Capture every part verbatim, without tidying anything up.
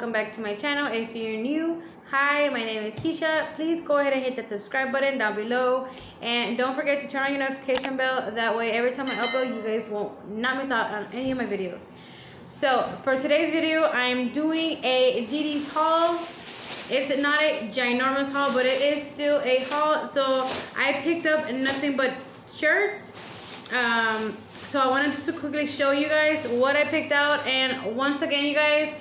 welcome back to my channel. If you're new, hi, my name is Keisha. Please go ahead and hit that subscribe button down below, and don't forget to turn on your notification bell. That way every time I upload, you guys won't not miss out on any of my videos. So for today's video, I'm doing a D D's haul. It's not a ginormous haul, but it is still a haul. So I picked up nothing but shirts. Um, so I wanted just to quickly show you guys what I picked out. And once again, you guys,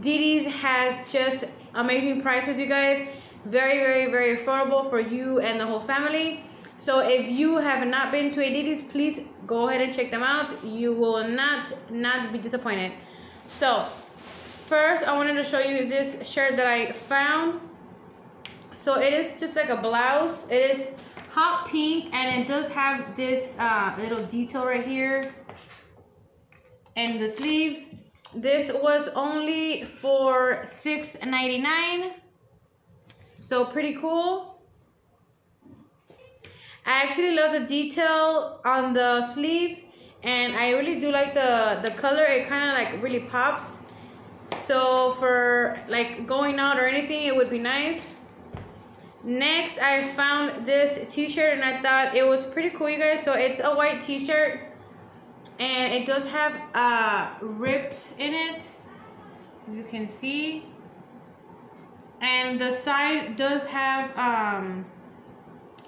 D D's has just amazing prices, you guys. Very, very, very affordable for you and the whole family. So if you have not been to a D D's, please go ahead and check them out. You will not, not be disappointed. So first, I wanted to show you this shirt that I found. So it is just like a blouse. It is hot pink, and it does have this uh, little detail right here and the sleeves. This was only for six ninety-nine, so pretty cool. I actually love the detail on the sleeves, and I really do like the the color. It kind of like really pops, so for like going out or anything, it would be nice. Next, I found this t-shirt, and I thought it was pretty cool, you guys. So it's a white t-shirt, and it does have uh rips in it, you can see, and the side does have um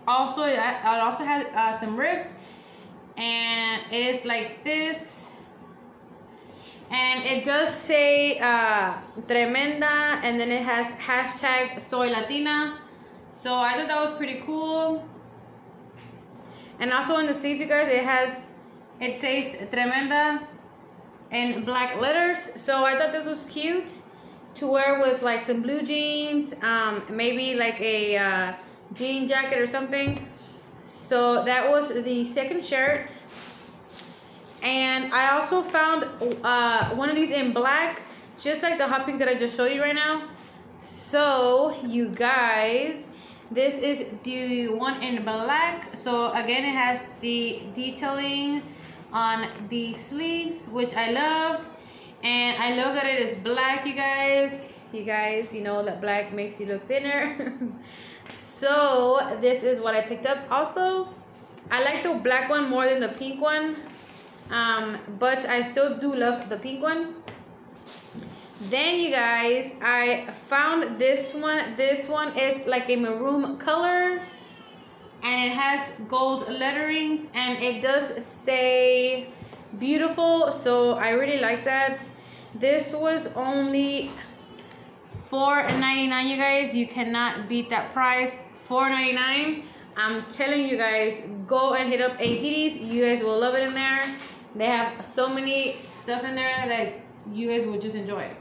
also it also has uh, some rips, and it is like this, and it does say uh tremenda, and then it has hashtag soy latina. So I thought that was pretty cool. And also on the sleeves, you guys, it has it says tremenda in black letters. So I thought this was cute to wear with like some blue jeans, um maybe like a uh, jean jacket or something. So that was the second shirt. And I also found uh one of these in black, just like the hot pink that I just showed you right now. So you guys, this is the one in black. So again, it has the detailing on the sleeves, which I love, and I love that it is black, you guys. You guys, you know that black makes you look thinner. So this is what I picked up. Also, I like the black one more than the pink one, um but I still do love the pink one. Then you guys, I found this one. This one is like a maroon color, and it has gold letterings, and it does say beautiful. So I really like that. This was only four ninety-nine, you guys. You cannot beat that price, four ninety-nine. I'm telling you guys, go and hit up D D's. You guys will love it in there. They have so many stuff in there that you guys will just enjoy it.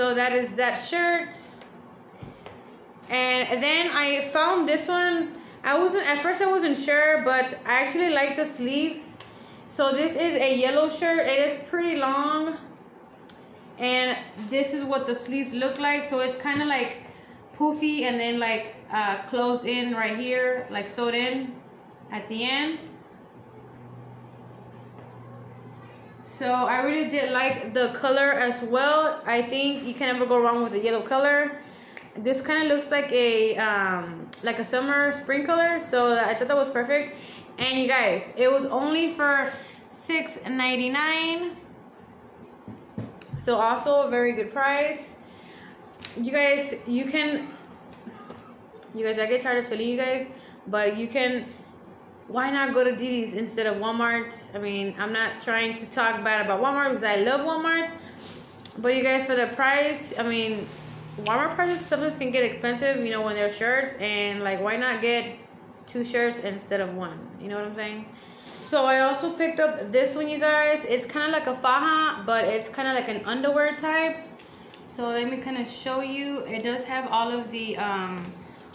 So that is that shirt. And then I found this one. I wasn't at first I wasn't sure, but I actually like the sleeves. So this is a yellow shirt. It is pretty long, and this is what the sleeves look like. So it's kind of like poofy, and then like uh, closed in right here, like sewed in at the end. So I really did like the color as well. I think you can never go wrong with the yellow color. This kind of looks like a um like a summer spring color, so I thought that was perfect. And you guys, it was only for six ninety-nine, so also a very good price. You guys, you can you guys I get tired of telling you guys, but you can why not go to D D's instead of Walmart? I mean, I'm not trying to talk bad about Walmart because I love Walmart, but you guys, for the price, I mean, Walmart prices sometimes can get expensive, you know, when they're shirts, and like, why not get two shirts instead of one? You know what I'm saying? So I also picked up this one, you guys. It's kind of like a faja, but it's kind of like an underwear type. So let me kind of show you. It does have all of the um,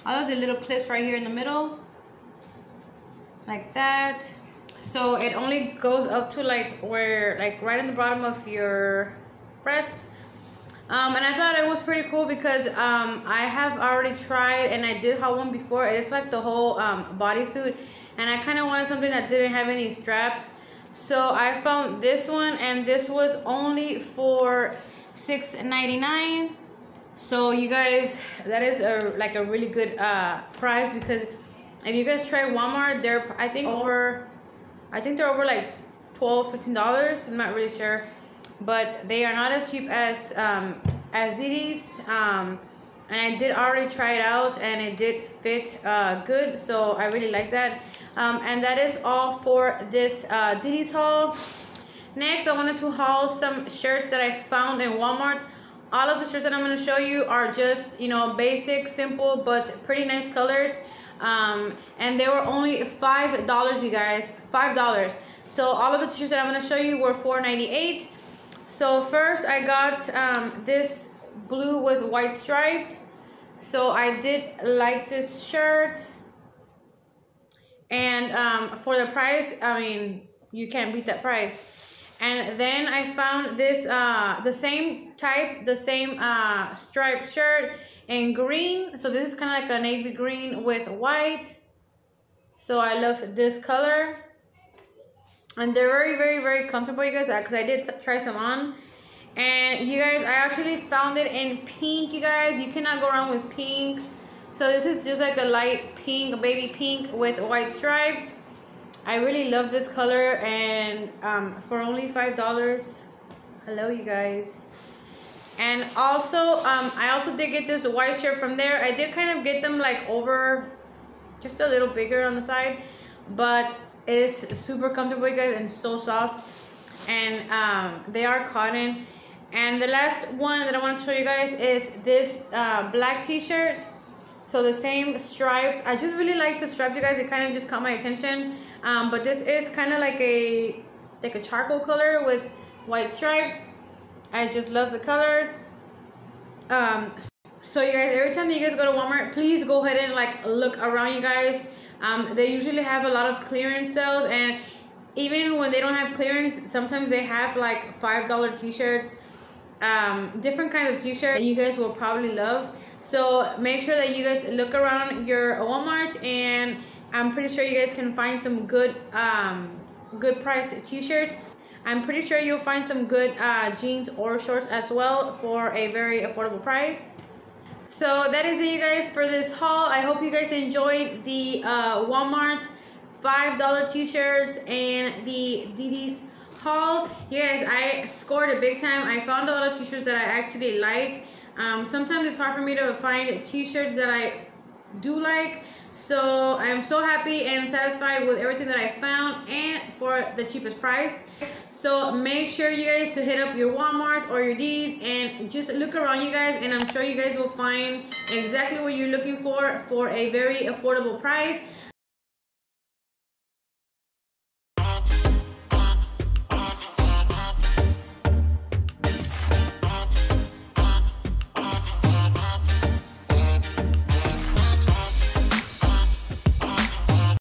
all of the little clips right here in the middle, like that. So it only goes up to like where, like right in the bottom of your breast. Um, and I thought it was pretty cool because um, I have already tried, and I did have one before. It's like the whole um, bodysuit, and I kind of wanted something that didn't have any straps. So I found this one, and this was only for six ninety-nine. So you guys, that is a like a really good uh price, because if you guys try Walmart, they're I think oh. over I think they're over like twelve, fifteen dollars. I'm not really sure, but they are not as cheap as um as D D's. Um and I did already try it out, and it did fit uh good, so I really like that. Um and that is all for this uh D D's haul. Next, I wanted to haul some shirts that I found in Walmart. All of the shirts that I'm going to show you are just, you know, basic, simple, but pretty nice colors. Um, and they were only five dollars, you guys, five dollars. So all of the shirts that I'm going to show you were four ninety-eight. So first I got um, this blue with white striped. So I did like this shirt. And um, for the price, I mean, you can't beat that price. And then I found this uh the same type, the same uh striped shirt in green. So this is kind of like a navy green with white. So I love this color, and they're very very very comfortable, you guys, because I did try some on. And you guys, I actually found it in pink. You guys, you cannot go wrong with pink. So this is just like a light pink, baby pink with white stripes. I really love this color, and um, for only five dollars. Hello, you guys. And also, um, I also did get this white shirt from there. I did kind of get them like over, just a little bigger on the side, but it's super comfortable, you guys, and so soft. And um, they are cotton. And the last one that I want to show you guys is this uh, black t-shirt. So the same stripes. I just really like the stripes, you guys. It kind of just caught my attention. Um, but this is kind of like a like a charcoal color with white stripes. I just love the colors. Um, so you guys, every time that you guys go to Walmart, please go ahead and like look around, you guys. Um, they usually have a lot of clearance sales, and even when they don't have clearance, sometimes they have like five dollar t-shirts, um, different kinds of t-shirts that you guys will probably love. So make sure that you guys look around your Walmart, and I'm pretty sure you guys can find some good um, good priced t-shirts. I'm pretty sure you'll find some good uh, jeans or shorts as well for a very affordable price. So that is it, you guys, for this haul. I hope you guys enjoyed the uh, Walmart five dollar t-shirts and the D D's haul. You guys, I scored it big time. I found a lot of t-shirts that I actually like. Um, sometimes it's hard for me to find t-shirts that I do like. So I'm so happy and satisfied with everything that I found, and for the cheapest price. So make sure you guys to hit up your Walmart or your D D's and just look around, you guys, and I'm sure you guys will find exactly what you're looking for for a very affordable price.